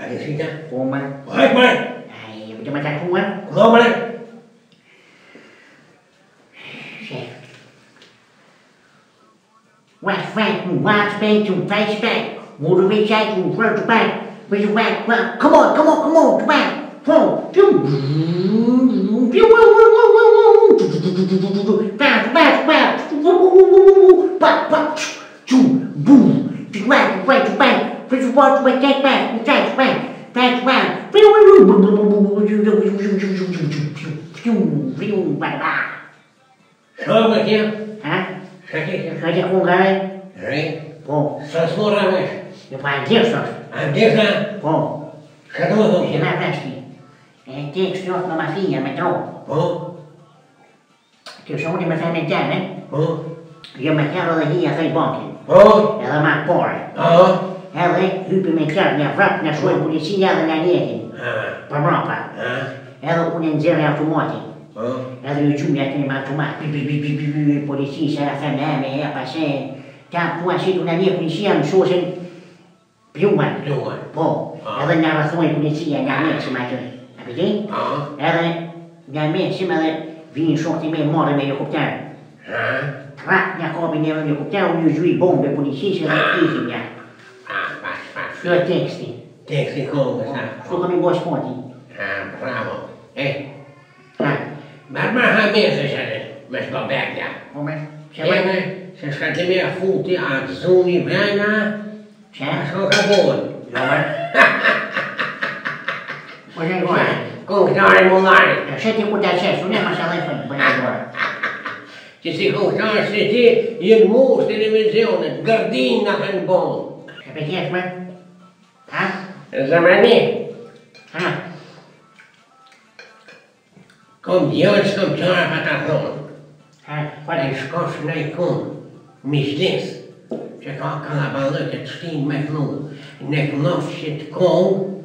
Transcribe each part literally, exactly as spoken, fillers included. Ai simba? Cum mai? Hai mai. Ai, uite mai tare cum mai? Cum mai? Chef. What fact? What fact? To face fact. Would we say to front to back? We to back. Come on, come on, come on, to back. Front. Back, back, back. Back, back. Boom. To back, to back, to back, to back, to back, back, back, back, back, back, Что какие? А? Какие? Какие кунгары? Ры. По. Со слорамыш. Ну поддержал. А где же? По. Что тут? Жена нашли. Ты шлёт на машине метро. По. Ты же у меня машина тяна? По. Я махала ей этой банки. Oh. Ela mapora. Oh. Ela é hipermercado, minha fraca, minha sua polícia, ela na neve. Ah. Para Europa. Ah. Ela o nenzer é automóvel. Oh. Ela o tio me atende a tomar. Polícia, ela faz meme, ela passa. Tá com a gente na neve, polícia, não sou sem. Piuma. Piuma. Bom. Ela na relação com polícia, na neve, se mata. Abdi? Ah. Ela na neve, se mata. Vim só tem memória meio computador. Ah. Trap nha co bên em nhiều cục treo nhiều duy bông về polisi sẽ làm gì nhỉ? À, bắt bắt. Chưa text đi. Text đi không cái sao? Chưa có mình bôi sport đi. À, bravo. Ê, à, bạn mà hai bên rồi sao đấy? Mình có bẹt nhỉ? Không bẹt. Em này, sẽ khai thêm mấy phụ thì ăn zoom đi vậy nha. Chả sao cả buồn. Rồi. Bây giờ rồi. Cùng nhau đi mua lại. Sẽ đi mua đại xe xuống đây mà sao lại phải bây giờ rồi? Ci si conosce te il muro di televisione, gardina e buono. Perché ma? Ah? Zamani? Ah? Come Dio scompare la patata. Ah? Quale scosso nei con? Misdis. C'è qualcosa ballo che stin mecno. Ne conosce con?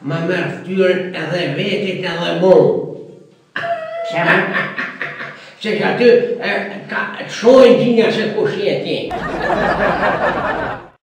Ma martyr e revete dalla buon. Siamo? Se já tu, é, show de dinheiro se puxei aqui.